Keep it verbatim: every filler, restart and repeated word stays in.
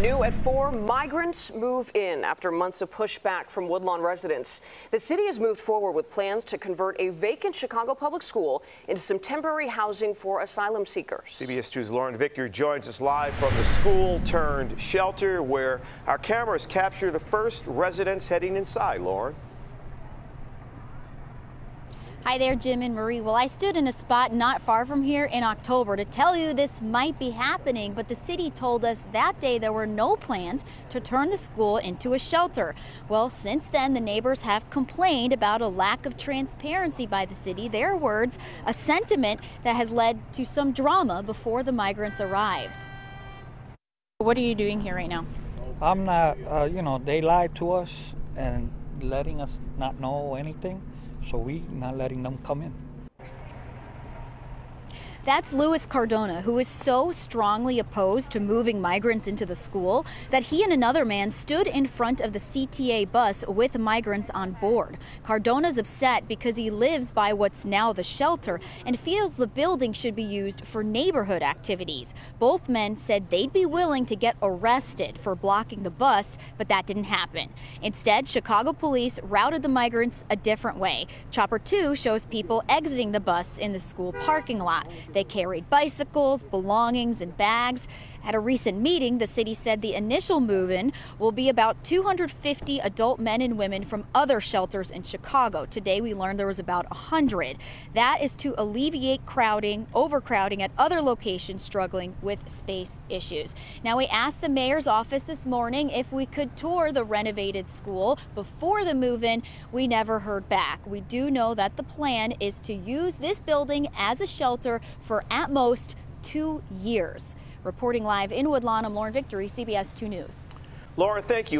New at four, migrants move in after months of pushback from Woodlawn residents. The city has moved forward with plans to convert a vacant Chicago Public School into some temporary housing for asylum seekers. C B S two's Lauren Victor joins us live from the school-turned-shelter, where our cameras capture the first residents heading inside. Lauren. Hi there, Jim and Marie. Well, I stood in a spot not far from here in October to tell you this might be happening, but the city told us that day there were no plans to turn the school into a shelter. Well, since then, the neighbors have complained about a lack of transparency by the city. Their words, a sentiment that has led to some drama before the migrants arrived. What are you doing here right now? I'm not, uh, you know, they lied to us and letting us not know anything. So we're not letting them come in. That's Luis Cardona, who is so strongly opposed to moving migrants into the school that he and another man stood in front of the C T A bus with migrants on board. Cardona's upset because he lives by what's now the shelter and feels the building should be used for neighborhood activities. Both men said they'd be willing to get arrested for blocking the bus, but that didn't happen. Instead, Chicago police routed the migrants a different way. Chopper two shows people exiting the bus in the school parking lot. They carried bicycles, belongings, and bags. At a recent meeting, the city said the initial move-in will be about two hundred fifty adult men and women from other shelters in Chicago. Today, we learned there was about one hundred. That is to alleviate crowding, overcrowding at other locations struggling with space issues. Now, we asked the mayor's office this morning if we could tour the renovated school before the move-in. We never heard back. We do know that the plan is to use this building as a shelter for at most two years. Reporting live in Woodlawn, I'm Lauren Victory, C B S two News. Lauren, thank you.